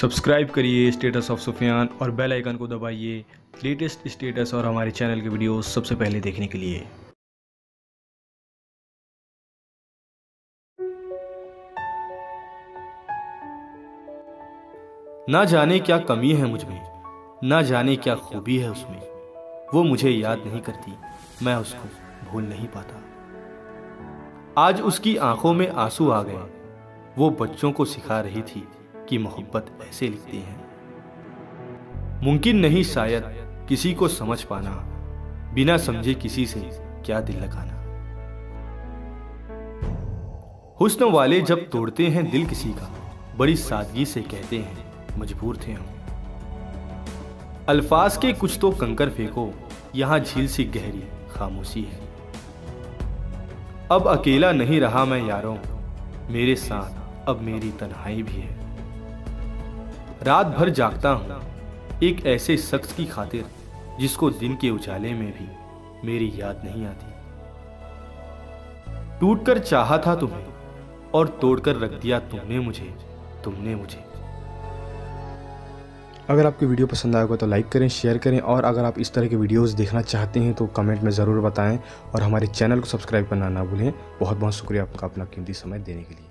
Subscribe करिए status of Sufiyan और bell icon को दबाइए लेटेस्ट स्टेटस और हमारे चैनल के वीडियो सबसे पहले देखने के लिए। ना जाने क्या कमी है मुझ में, ना जाने क्या खूबी है उसमें, वो मुझे याद नहीं करती, मैं उसको भूल नहीं पाता। आज उसकी आंखों में आंसू आ गए, वो बच्चों को सिखा रही थी कि मोहब्बत ऐसे लिखती है। मुमकिन नहीं शायद किसी को समझ पाना, बिना समझे किसी से क्या दिल लगाना। हुस्न वाले जब तोड़ते हैं दिल किसी का, बड़ी सादगी से कहते हैं मजबूर थे हम। अल्फाज के कुछ तो कंकर फेंको, यहां झील सी गहरी खामोशी है। अब अकेला नहीं रहा मैं यारों, मेरे साथ अब मेरी तन्हाई भी है। रात भर जागता हूँ एक ऐसे शख्स की खातिर, जिसको दिन के उजाले में भी मेरी याद नहीं आती। टूटकर चाहा था तुम्हें और तोड़कर रख दिया तुमने मुझे। अगर आपको वीडियो पसंद आएगा तो लाइक करें, शेयर करें, और अगर आप इस तरह के वीडियोस देखना चाहते हैं तो कमेंट में ज़रूर बताएं और हमारे चैनल को सब्सक्राइब करना ना भूलें। बहुत बहुत शुक्रिया आपका अपना कीमती समय देने के लिए।